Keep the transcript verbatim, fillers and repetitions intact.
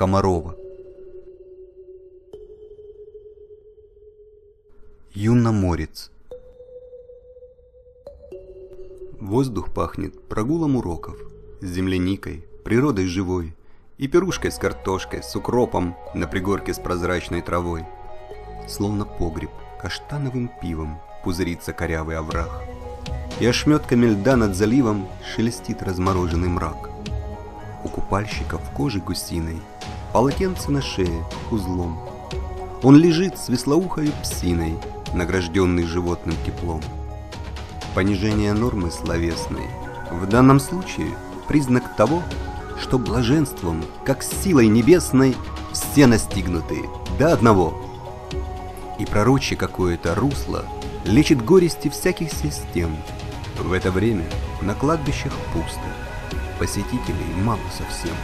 Комарова. Юнна Мориц. Воздух пахнет прогулом уроков, с земляникой, природой живой, и пирушкой с картошкой, с укропом на пригорке с прозрачной травой. Словно погреб каштановым пивом пузырится корявый овраг, и ошметками льда над заливом шелестит размороженный мрак. У купальщика в коже гусиной полотенце на шее узлом. Он лежит с веслоухою псиной, награжденный животным теплом. Понижение нормы словесной в данном случае признак того, что блаженством, как силой небесной, все настигнуты до одного. И пророчье какое-то русло лечит горести всяких систем. В это время на кладбищах пусто, посетителей мало совсем.